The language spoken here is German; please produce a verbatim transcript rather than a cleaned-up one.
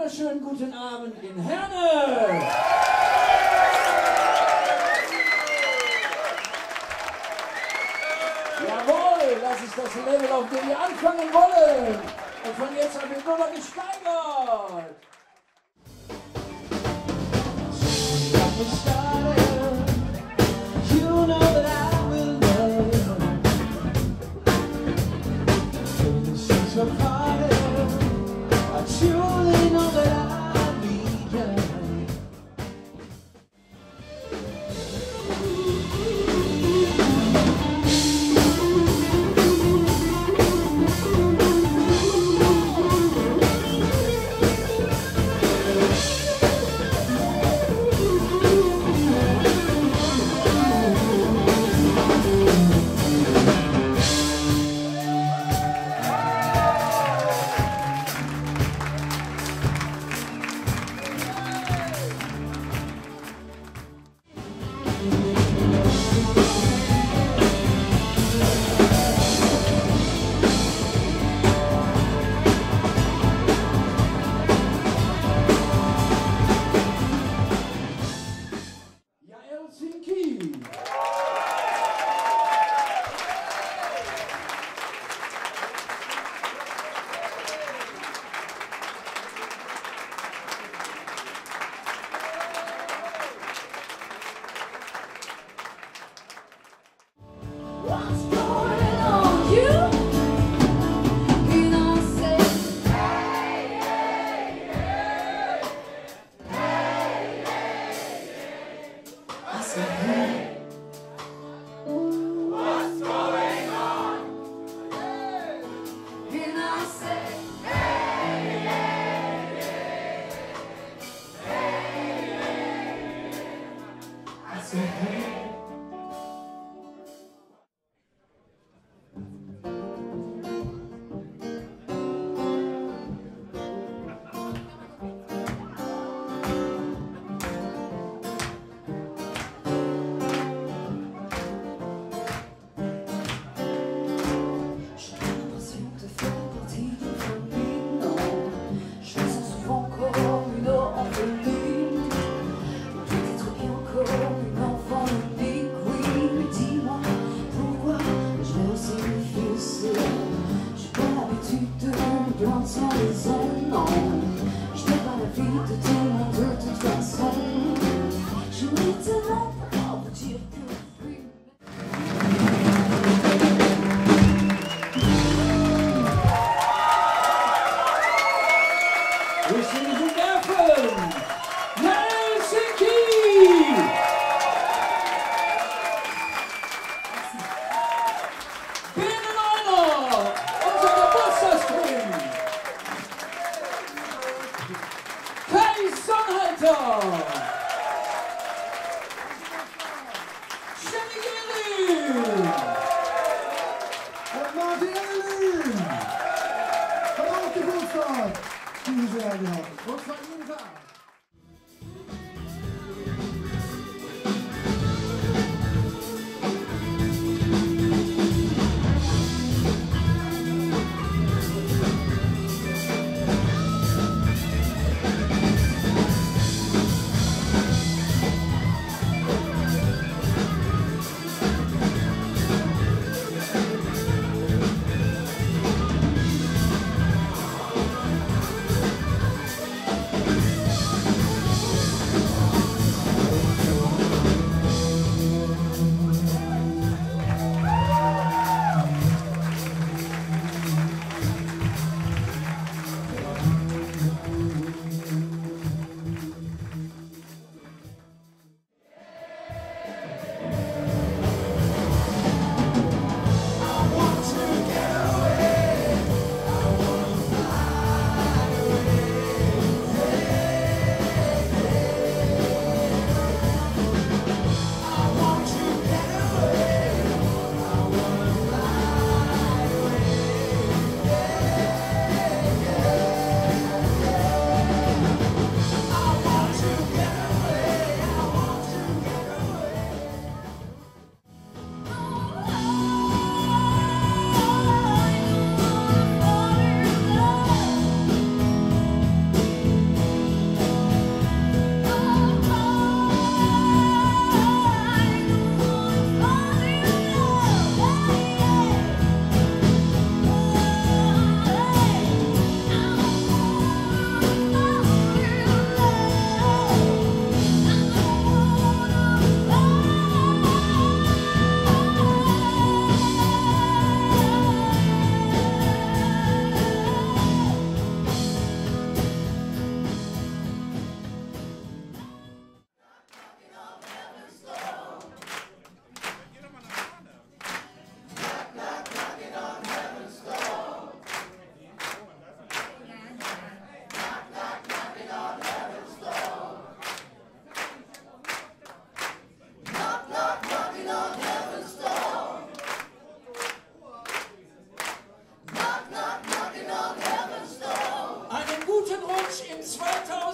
wunderschönen guten Abend in Herne! Jawohl, das ist das Level, auf dem wir anfangen wollen. Und von jetzt an wird nochmal gesteigert. euch im zweitausend.